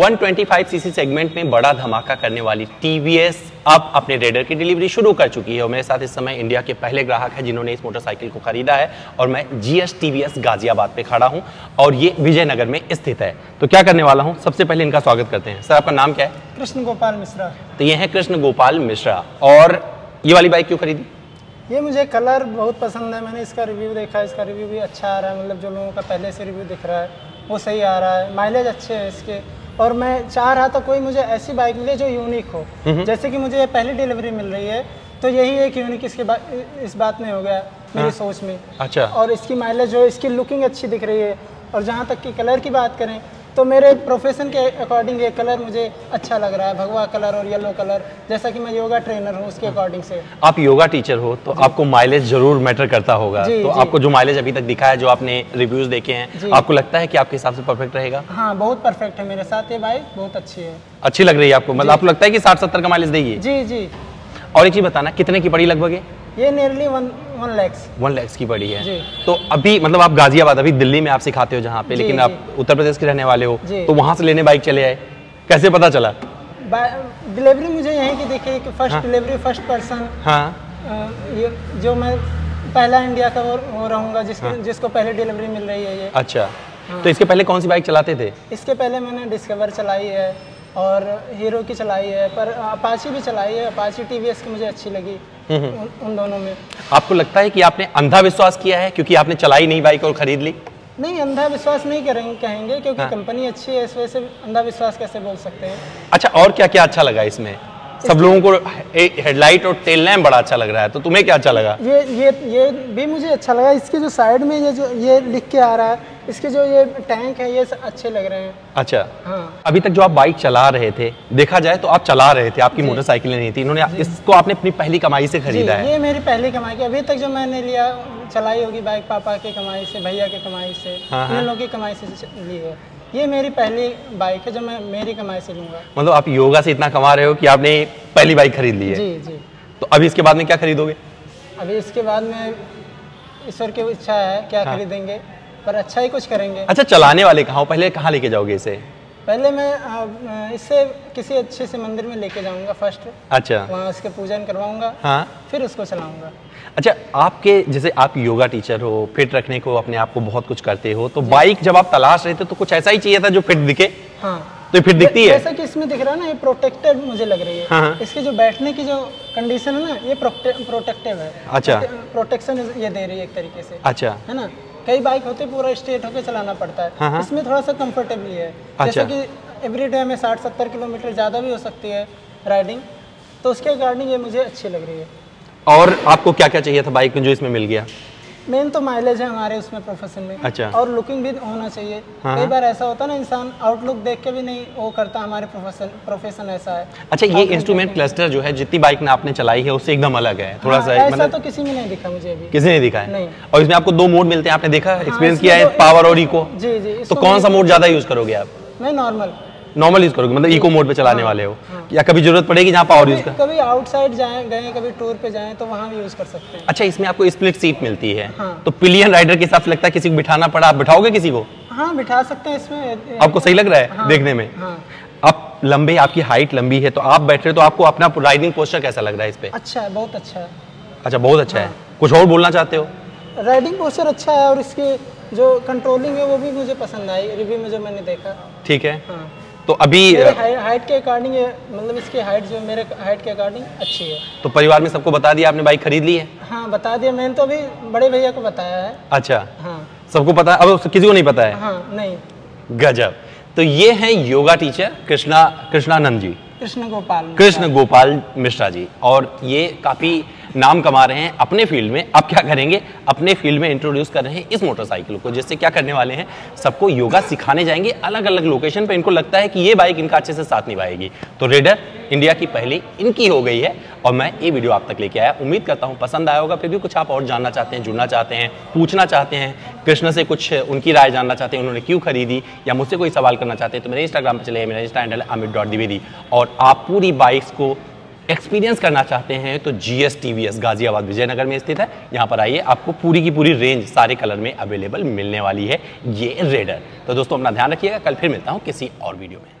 125 CC segment में बड़ा धमाका करने वाली टीवीएस अब अपने रेडर की डिलीवरी शुरू कर चुकी है और मेरे साथ इस समय इंडिया के पहले ग्राहक है जिन्होंने इस मोटरसाइकिल को खरीदा है और मैं जीएसटीवीएस गाजियाबाद पे खड़ा हूं और ये विजयनगर में स्थित है। तो क्या करने वाला हूं, सबसे पहले इनका स्वागत करते हैं। सर आपका नाम क्या है? कृष्ण गोपाल मिश्रा। तो ये है कृष्ण गोपाल मिश्रा, और ये वाली बाइक क्यों खरीदी? ये मुझे कलर बहुत पसंद है, मैंने इसका रिव्यू देखा, इसका रिव्यू भी अच्छा आ रहा है, मतलब जो लोगों का पहले से रिव्यू दिख रहा है वो सही आ रहा है, माइलेज अच्छे है इसके, और मैं चाह रहा था कोई मुझे ऐसी बाइक मिले जो यूनिक हो, जैसे कि मुझे पहली डिलीवरी मिल रही है तो यही एक यूनिक इसके इस बात में हो गया मेरी सोच में। अच्छा। और इसकी माइलेज जो, इसकी लुकिंग अच्छी दिख रही है, और जहाँ तक कि कलर की बात करें तो मेरे प्रोफेशन के अकॉर्डिंग ये कलर मुझे अच्छा लग रहा है, भगवा कलर और येलो कलर, जैसा कि मैं योगा ट्रेनर हूँ उसके अकॉर्डिंग से। आप योगा टीचर हो तो आपको माइलेज जरूर मैटर करता होगा, तो आपको जो माइलेज अभी तक दिखा है, जो आपने रिव्यूज देखे हैं, आपको लगता है कि आपके हिसाब से परफेक्ट रहेगा? हाँ, बहुत परफेक्ट है मेरे साथ, ये बाइक बहुत अच्छी है। अच्छी लग रही है आपको, मतलब आपको लगता है कि 60-70 का माइलेज देगी? जी जी। और एक चीज बताना, कितने की पड़ी लगभग ये? ये नियरली 1 लाख की पड़ी है। तो अभी मतलब आप गाजियाबाद, अभी दिल्ली में आप सिखाते हो जहाँ पे, लेकिन आप उत्तर प्रदेश के रहने वाले हो, तो वहाँ से लेने बाइक चले आए, कैसे पता चला? डिलीवरी मुझे यहीं की देखी कि फर्स्ट डिलीवरी, फर्स्ट पर्सन, ये जो मैं पहला इंडिया का वो रहूँगा जिसको पहले डिलीवरी मिल रही है ये। अच्छा। तो इसके पहले कौन सी बाइक चलाते थे? इसके पहले मैंने डिस्कवर चलाई है और हीरो की चलाई है, पर अपाची भी चलाई है, अपाची टीवीएस की मुझे अच्छी लगी उन दोनों में। आपको लगता है कि आपने अंधा विश्वास किया है क्योंकि आपने चलाई नहीं बाइक और खरीद ली? नहीं, अंधा विश्वास नहीं कहेंगे क्योंकि कंपनी अच्छी है, इस वजह से अंधा विश्वास कैसे बोल सकते हैं। अच्छा, और क्या क्या अच्छा लगा इसमें? सब लोगों को हेडलाइट और टेल लैम्प बड़ा अच्छा लग रहा है, तो तुम्हें क्या अच्छा लगा? ये भी मुझे अच्छा लगा, इसके जो साइड में ये लिख के आ रहा है, इसके जो ये टैंक है, ये अच्छे लग रहे हैं। अच्छा। हाँ। अभी तक जो आप बाइक चला रहे थे, देखा जाए तो आप चला रहे थे, आपकी मोटरसाइकिलें नहीं थी, इन्होंने इसको आपने अपनी पहली कमाई से खरीदा है? ये मेरी पहली कमाई की, अभी तक जो मैंने लिया चलाई होगी बाइक पापा की कमाई से, भैया की कमाई से, इन लोगों की कमाई से ली है, ये मेरी पहली बाइक है जो मैं मेरी कमाई से लूंगा। मतलब आप योगा से इतना कमा रहे हो कि आपने पहली बाइक खरीद ली है? जी जी। तो अभी इसके बाद में क्या खरीदोगे? अभी इसके बाद में ईश्वर की इच्छा है क्या खरीदेंगे, पर अच्छा ही कुछ करेंगे। अच्छा, चलाने वाले कहाँ हो, पहले कहाँ लेके जाओगे इसे? पहले मैं इसे किसी अच्छे से मंदिर में लेके जाऊंगा फर्स्ट। अच्छा। वहाँ उसके पूजन करवाऊंगा। हाँ। फिर उसको चलाऊंगा। अच्छा, आपके जैसे आप योगा टीचर हो, फिट रखने को अपने आप को बहुत कुछ करते हो, तो बाइक जब आप तलाश रहे थे तो कुछ ऐसा ही चाहिए था जो फिट दिखे। हाँ। तो फिट दिखती है जैसा कि इसमें दिख रहा है ना, ये प्रोटेक्टेड मुझे लग रही है। हाँ। इसकी जो बैठने की जो कंडीशन है ना, ये प्रोटेक्टिव है। अच्छा। प्रोटेक्शन ये दे रही है एक तरीके से। अच्छा। है ना, कई बाइक होते पूरा स्ट्रेट होके चलाना पड़ता है। हाँ। इसमें थोड़ा सा कंफर्टेबल है। अच्छा। जैसे कि एवरीडे में 60-70 किलोमीटर ज़्यादा भी हो सकती है राइडिंग, तो उसके अकॉर्डिंग ये मुझे अच्छी लग रही है। और आपको क्या क्या चाहिए था बाइक में जो इसमें मिल गया? मेन तो माइलेज है हमारे उसमें प्रोफेशन में। अच्छा। और लुकिंग भी होना चाहिए। हाँ। कई बार ऐसा होता है ना, इंसान आउटलुक देख के भी नहीं वो करता, हमारे प्रोफेशन ऐसा है। अच्छा, ये इंस्ट्रूमेंट क्लस्टर जो है जितनी बाइक में आपने चलाई है उससे एकदम अलग है थोड़ा सा, ऐसा मतलब... तो किसी में नहीं दिखा मुझे अभी। किसी ने दिखा है? नहीं। और इसमें आपको 2 मोड मिलते हैं, आपने देखा एक्सपीरियंस किया है, पावर और इको। जी जी। तो कौन सा मोड ज्यादा यूज करोगे आप? मैं नॉर्मल यूज करोगे, मतलब इको मोड पे चलाने वाले हो? या कभी जरूरत पड़ेगी जहाँ पावर यूज कर, कभी आउटसाइड गए, कभी टूर पे जाएं तो वहाँ भी यूज कर सकते हैं। अच्छा, इसमें आपको स्प्लिट सीट मिलती है। हाँ। तो पिलियन राइडर के हिसाब से लगता है किसी को बिठाना पड़ा, आप बिठाओगे किसी को? हाँ, बिठा सकते हैं इसमें। आपको सही लग रहा है? हाँ, देखने में। हाँ। आप लंबे, आपकी हाइट लंबी है तो आप बैठ रहे हो, तो आपको अपना राइडिंग पोस्चर कैसा लग रहा है इस पे? अच्छा, बहुत अच्छा है। अच्छा, बहुत अच्छा है। कुछ और बोलना चाहते हो? राइडिंग पोस्चर अच्छा है, और इसकी जो कंट्रोलिंग है वो भी मुझे पसंद आई, रिव्यू में जो मैंने देखा। ठीक है। तो अभी हाइट के अकॉर्डिंग, मतलब इसकी हाइट जो मेरे हाइट के अकॉर्डिंग अच्छी है। तो परिवार में सबको बता दिया आपने बाइक खरीद ली है? हाँ, बता दिया, मैंने तो अभी बड़े भैया को बताया है। अच्छा। हाँ, सबको पता है, अब किसी को नहीं पता है? हाँ, नहीं। गजब। तो ये हैं योगा टीचर कृष्णानंद जी, कृष्ण गोपाल मिश्रा जी, और ये काफी नाम कमा रहे हैं अपने फील्ड में। अब क्या करेंगे, अपने फील्ड में इंट्रोड्यूस कर रहे हैं इस मोटरसाइकिल को, जिससे क्या करने वाले हैं, सबको योगा सिखाने जाएंगे अलग अलग लोकेशन पे। इनको लगता है कि ये बाइक इनका अच्छे से साथ निभाएगी। तो रेडर इंडिया की पहली इनकी हो गई है, और मैं ये वीडियो आप तक लेके आया। उम्मीद करता हूँ पसंद आया होगा। फिर भी कुछ आप और जानना चाहते हैं, जुड़ना चाहते हैं, पूछना चाहते हैं, कृष्ण से कुछ उनकी राय जानना चाहते हैं, उन्होंने क्यों खरीदी, या मुझसे कोई सवाल करना चाहते हैं, तो मेरे इंस्टाग्राम पर चले, मेरा इंस्टा हैंडल amit.dvedhi। और आप पूरी बाइक्स को एक्सपीरियंस करना चाहते हैं तो GSTVS गाजियाबाद विजयनगर में स्थित है। यहाँ पर आइए, आपको पूरी की पूरी रेंज सारे कलर में अवेलेबल मिलने वाली है ये रेडर। तो दोस्तों अपना ध्यान रखिएगा, कल फिर मिलता हूँ किसी और वीडियो में।